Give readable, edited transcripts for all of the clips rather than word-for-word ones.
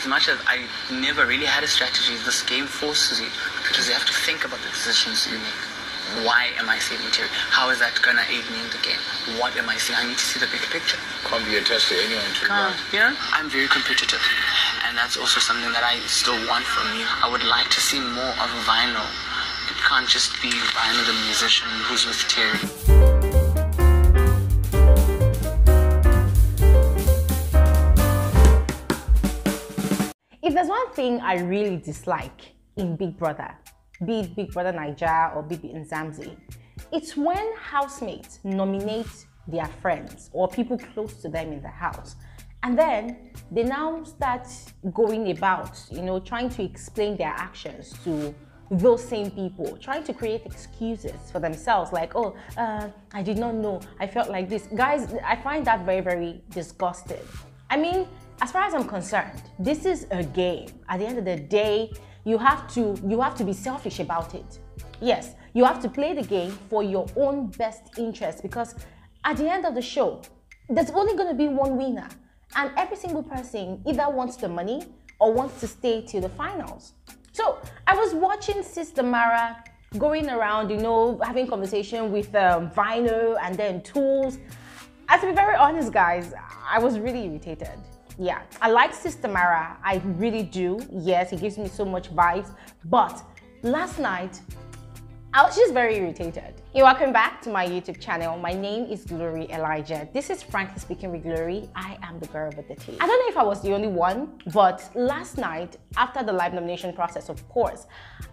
as much as I never really had a strategy, this game forces you, because you have to think about the decisions you make. Why am I saving Terry? How is that going to aid me in the game? What am I seeing? I need to see the bigger picture. Can't be attached to anyone too much. Yeah, I'm very competitive, and that's also something that I still want from you. I would like to see more of Vyno. It can't just be Vyno the musician who's with Terry. If there's one thing I really dislike in Big Brother, be it Big Brother Nigeria or BB and Zamzi, it's when housemates nominate their friends or people close to them in the house, and then they now start going about, you know, trying to explain their actions to those same people, trying to create excuses for themselves, like, oh, I did not know, I felt like this. Guys, I find that very, very disgusting. I mean, as far as I'm concerned, this is a game. At the end of the day, you have to be selfish about it. Yes, you have to play the game for your own best interest, because at the end of the show, there's only going to be one winner, and every single person either wants the money or wants to stay till the finals. So I was watching Sistamara going around, you know, having conversation with Vyno and then Tools. And to be very honest, guys, I was really irritated. Yeah, I like Sistamara, I really do. Yes, he gives me so much vibes. But last night, I was just very irritated. Hey, welcome back to my YouTube channel. My name is Glory Elijah. This is Frankly Speaking with Glory. I am the girl with the tea. I don't know if I was the only one, but last night, after the live nomination process, of course,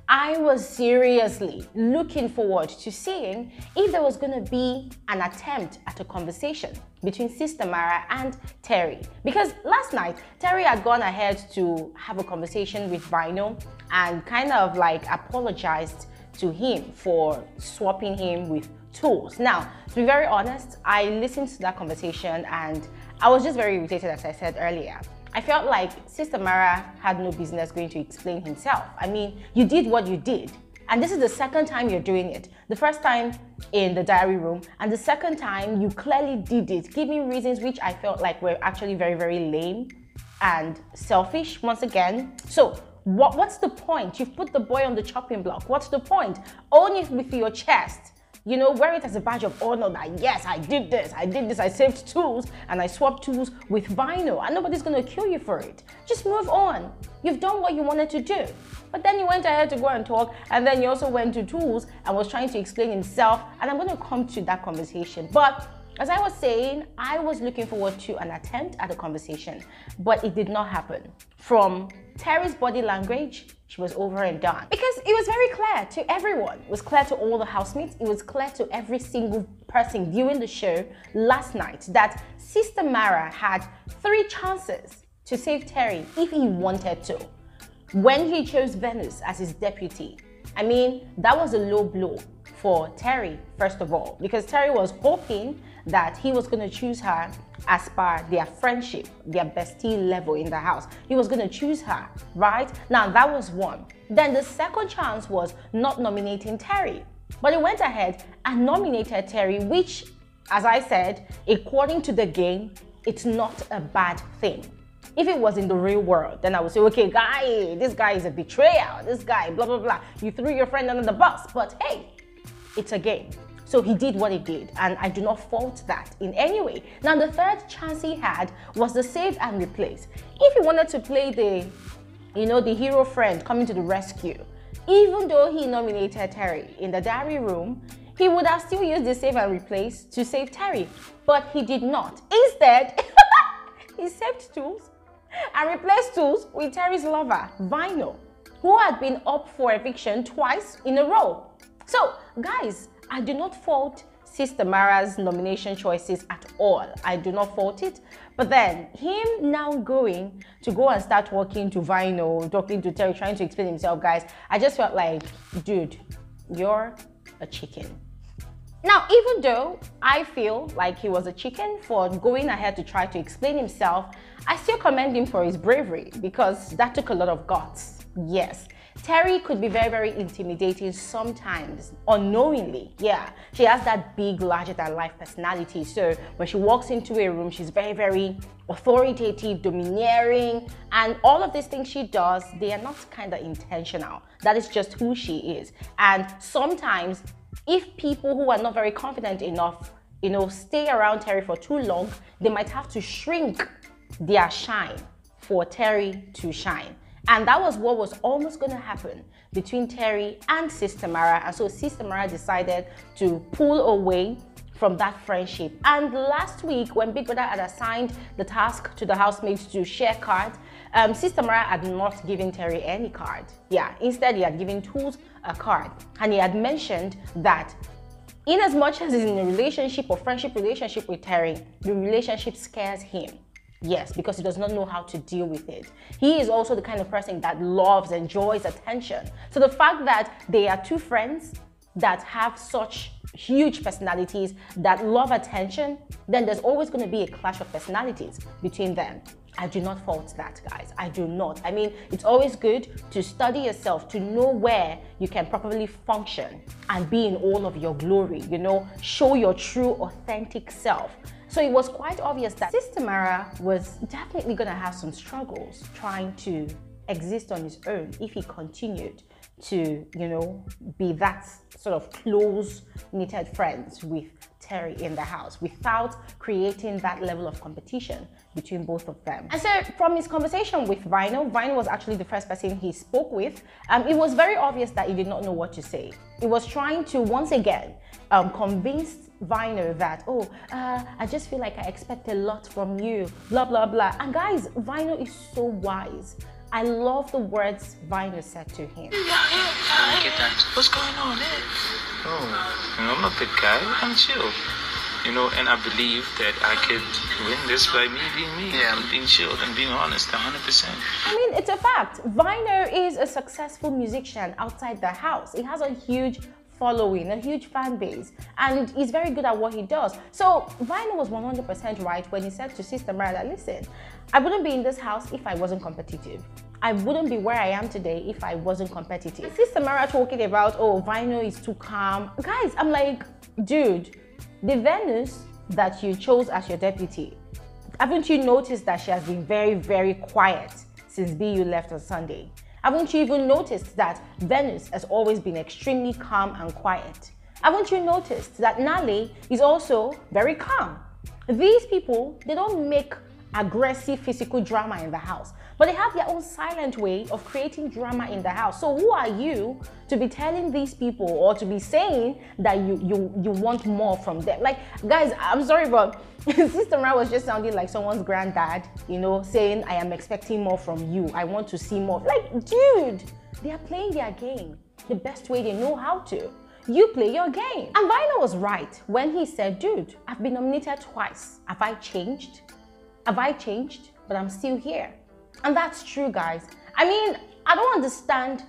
I was seriously looking forward to seeing if there was going to be an attempt at a conversation between Sistamara and Terry. Because last night, Terry had gone ahead to have a conversation with Vyno and kind of like apologized to him for swapping him with Tools. Now, to be very honest, I listened to that conversation and I was just very irritated, as I said earlier. I felt like Sistamara had no business going to explain himself. I mean, you did what you did, and this is the second time you're doing it. The first time in the diary room, and the second time you clearly did it, giving reasons which I felt like were actually very, very lame and selfish once again. So, what's the point? You've put the boy on the chopping block. What's the point? Own it with your chest. You know, wear it as a badge of honor that, yes, I did this, I saved Tools and I swapped Tools with Vyno, and nobody's going to kill you for it. Just move on. You've done what you wanted to do. But then you went ahead to go and talk, and then you also went to Tools and was trying to explain himself, and I'm going to come to that conversation. But as I was saying, I was looking forward to an attempt at a conversation, but it did not happen. From Terry's body language, she was over and done. Because it was very clear to everyone. It was clear to all the housemates. It was clear to every single person viewing the show last night that Sistamara had 3 chances to save Terry if he wanted to. When he chose Venice as his deputy, I mean, that was a low blow for Terry, first of all, because Terry was hoping that he was going to choose her as per their friendship, their bestie level in the house. He was going to choose her, right? Now, that was one. Then the second chance was not nominating Terry, but he went ahead and nominated Terry, which, as I said, according to the game, it's not a bad thing. If it was in the real world, then I would say, okay, guy, this guy is a betrayal, this guy, blah, blah, blah. You threw your friend under the bus, but hey, it's a game. So he did what he did, and I do not fault that in any way. Now, the third chance he had was the save and replace. If he wanted to play the, you know, the hero friend coming to the rescue, even though he nominated Terry in the diary room, he would have still used the save and replace to save Terry, but he did not. Instead, he saved Tools and replaced Tools with Terry's lover, Vyno, who had been up for eviction twice in a row. So, guys, I do not fault Sistamara's nomination choices at all. I do not fault it. But then, him now going to go and start talking to Vyno, talking to Terry, trying to explain himself, guys, I just felt like, dude, you're a chicken. Now, even though I feel like he was a chicken for going ahead to try to explain himself, I still commend him for his bravery, because that took a lot of guts. Yes, Terry could be very, very intimidating sometimes, unknowingly. Yeah, she has that big, larger-than-life personality. So when she walks into a room, she's very, very authoritative, domineering, and all of these things she does, they are not kind of intentional. That is just who she is. And sometimes, if people who are not very confident enough, you know, stay around Terry for too long, they might have to shrink their shine for Terry to shine. And that was what was almost going to happen between Terry and Sistamara. And so Sistamara decided to pull away from that friendship. And last week, when Big Brother had assigned the task to the housemates to share cards, Sistamara had not given Terry any card. Yeah, instead he had given Tools a card. And he had mentioned that in as much as he's in a relationship or friendship relationship with Terry, the relationship scares him. Yes, because he does not know how to deal with it. He is also the kind of person that loves, enjoys attention. So the fact that they are two friends that have such huge personalities that love attention, then there's always going to be a clash of personalities between them. I do not fault that, guys. I do not. I mean, it's always good to study yourself, to know where you can properly function and be in all of your glory, you know, show your true, authentic self. So it was quite obvious that Sistamara was definitely going to have some struggles trying to exist on his own if he continued to, you know, be that sort of close-knitted friends with Terry in the house without creating that level of competition between both of them. And so from his conversation with Vyno, Vyno was actually the first person he spoke with. It was very obvious that he did not know what to say. He was trying to once again convince Vyno that, oh, I just feel like I expect a lot from you, blah, blah, blah. And guys, Vyno is so wise. I love the words Vyno said to him. I get that. What's going on? Oh, you know, I'm a big guy. I'm chill. You know, and I believe that I could win this by me being me. Yeah. I'm being chilled and being honest, 100%. I mean, it's a fact. Vyno is a successful musician outside the house. He has a huge following, a huge fan base, and he's very good at what he does. So Vyno was 100% right when he said to Sistamara that, listen, I wouldn't be in this house if I wasn't competitive. I wouldn't be where I am today if I wasn't competitive. Sistamara talking about, oh, Vyno is too calm. Guys, I'm like, dude, the Venice that you chose as your deputy, haven't you noticed that she has been very, very quiet since BU left on Sunday? Haven't you even noticed that Venice has always been extremely calm and quiet? Haven't you noticed that Nale is also very calm? These people, they don't make aggressive physical drama in the house, but they have their own silent way of creating drama in the house. So who are you to be telling these people or to be saying that you want more from them? Like, guys, I'm sorry, but Sistamara was just sounding like someone's granddad, you know, saying, I am expecting more from you. I want to see more. Like, dude, they are playing their game the best way they know how to. You play your game. And Vyno was right when he said, dude, I've been nominated twice. Have I changed? Have I changed? But I'm still here. And that's true, guys. I mean, I don't understand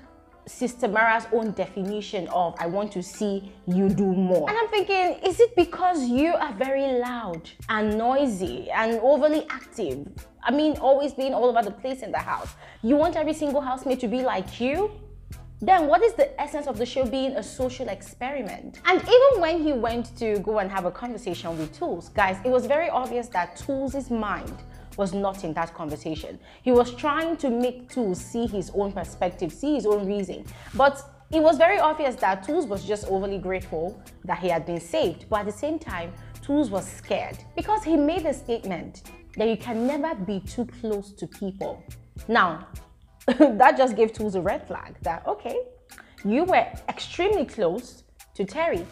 Sistamara's own definition of I want to see you do more. And I'm thinking, is it because you are very loud and noisy and overly active? I mean, always being all over the place in the house. You want every single housemate to be like you? Then what is the essence of the show being a social experiment? And even when he went to go and have a conversation with Tools, guys, it was very obvious that Tools' mind was not in that conversation. He was trying to make Tools see his own perspective, see his own reason. But it was very obvious that Tools was just overly grateful that he had been saved. But at the same time, Tools was scared because he made a statement that you can never be too close to people. Now, that just gave Tools a red flag that, okay, you were extremely close to Terry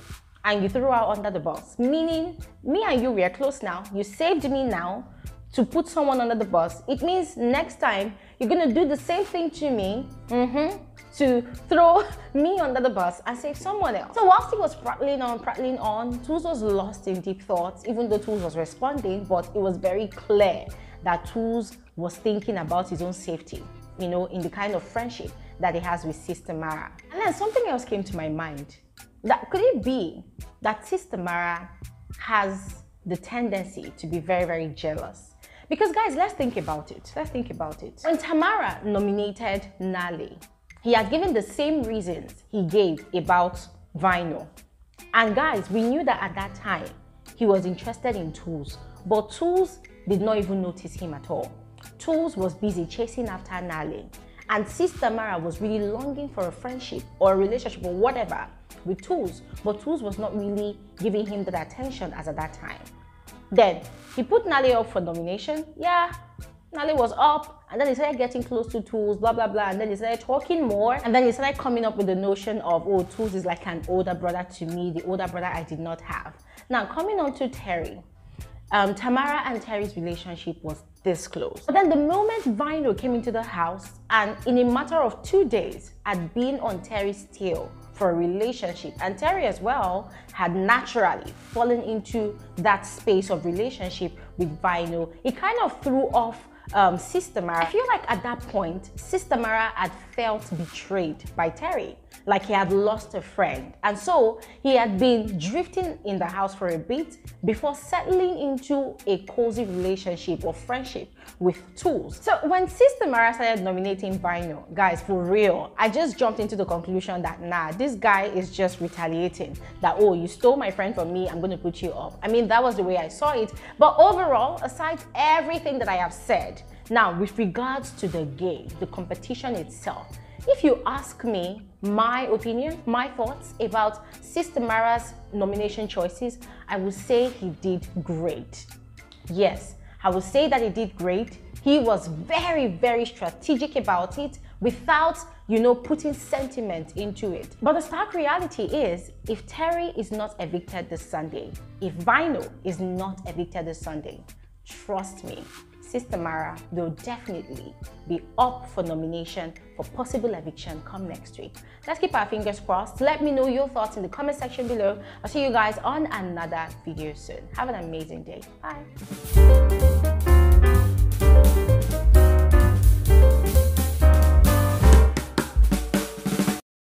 and you threw her under the bus. Meaning, me and you, we are close now. You saved me now to put someone under the bus. It means next time you're going to do the same thing to me to throw me under the bus and save someone else. So whilst he was prattling on, Tools was lost in deep thoughts, even though Tools was responding, but it was very clear that Tools was thinking about his own safety, you know, in the kind of friendship that he has with Sistamara. And then something else came to my mind. That could it be that Sistamara has the tendency to be very, very jealous? Because guys, let's think about it. When Tamara nominated Nale, He had given the same reasons he gave about Vyno. And guys, we knew that at that time, he was interested in Tools, but Tools did not even notice him at all. Tools was busy chasing after Nale, and Sistamara was really longing for a friendship or a relationship or whatever with Tools, but Tools was not really giving him that attention as at that time. Then he put Nale up for nomination. Yeah, Nale was up, and then he started getting close to Tools, blah blah blah, and then he started talking more, and then he started coming up with the notion of, oh, Tools is like an older brother to me, the older brother I did not have. Now coming on to Terry, Tamara and Terry's relationship was this close. But then the moment Vyno came into the house, and in a matter of 2 days had been on Terry's tail for a relationship, and Terry as well had naturally fallen into that space of relationship with Vyno, it kind of threw off Sistamara. I feel like at that point, Sistamara had felt betrayed by Terry, like he had lost a friend. And so he had been drifting in the house for a bit before settling into a cozy relationship or friendship with Tools. So when Sistamara started nominating Vyno, guys, for real, I just jumped into the conclusion that, nah, this guy is just retaliating. That, oh, you stole my friend from me, I'm going to put you up. I mean, that was the way I saw it. But overall, aside everything that I have said, now with regards to the game, the competition itself, if you ask me my opinion, my thoughts about Sistamara's nomination choices, I would say he did great. Yes, I would say that he did great. He was very, very strategic about it without, you know, putting sentiment into it. But the stark reality is, if Terry is not evicted this Sunday, if Vyno is not evicted this Sunday, trust me, Sistamara will definitely be up for nomination for possible eviction come next week. Let's keep our fingers crossed. Let me know your thoughts in the comment section below. I'll see you guys on another video soon. Have an amazing day. Bye.